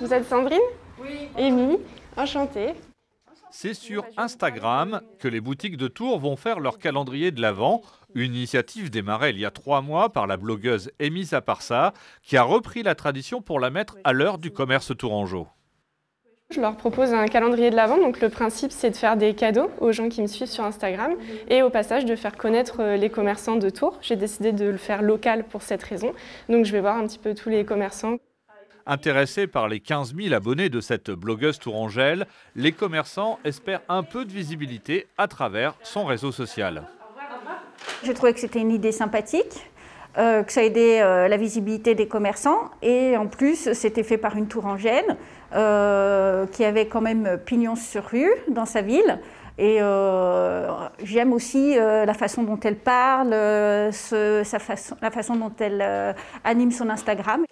Vous êtes Sandrine? Oui. Émilie, enchantée. C'est sur Instagram que les boutiques de Tours vont faire leur calendrier de l'Avent. Une initiative démarrée il y a 3 mois par la blogueuse Émilie Aparsa, qui a repris la tradition pour la mettre à l'heure du commerce tourangeau. Je leur propose un calendrier de l'Avent. Donc le principe, c'est de faire des cadeaux aux gens qui me suivent sur Instagram et au passage de faire connaître les commerçants de Tours. J'ai décidé de le faire local pour cette raison. Donc je vais voir un petit peu tous les commerçants. Intéressés par les 15 000 abonnés de cette blogueuse tourangelle, les commerçants espèrent un peu de visibilité à travers son réseau social. J'ai trouvé que c'était une idée sympathique, que ça aidait la visibilité des commerçants. Et en plus, c'était fait par une tourangelle qui avait quand même pignon sur rue dans sa ville. Et j'aime aussi la façon dont elle parle, la façon dont elle anime son Instagram.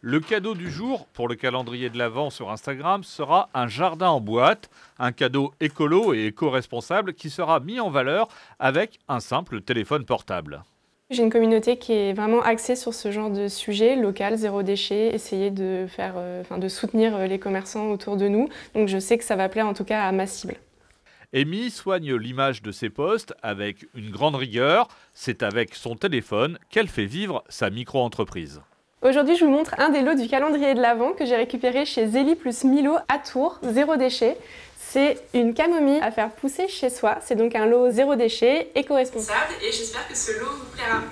Le cadeau du jour pour le calendrier de l'Avent sur Instagram sera un jardin en boîte, un cadeau écolo et éco-responsable qui sera mis en valeur avec un simple téléphone portable. J'ai une communauté qui est vraiment axée sur ce genre de sujet local, zéro déchet, essayer de soutenir les commerçants autour de nous. Donc je sais que ça va plaire en tout cas à ma cible. Émilie soigne l'image de ses posts avec une grande rigueur. C'est avec son téléphone qu'elle fait vivre sa micro-entreprise. Aujourd'hui, je vous montre un des lots du calendrier de l'Avent que j'ai récupéré chez Zélie plus Milo à Tours, zéro déchet. C'est une camomille à faire pousser chez soi. C'est donc un lot zéro déchet, éco-responsable. Et j'espère que ce lot vous plaira.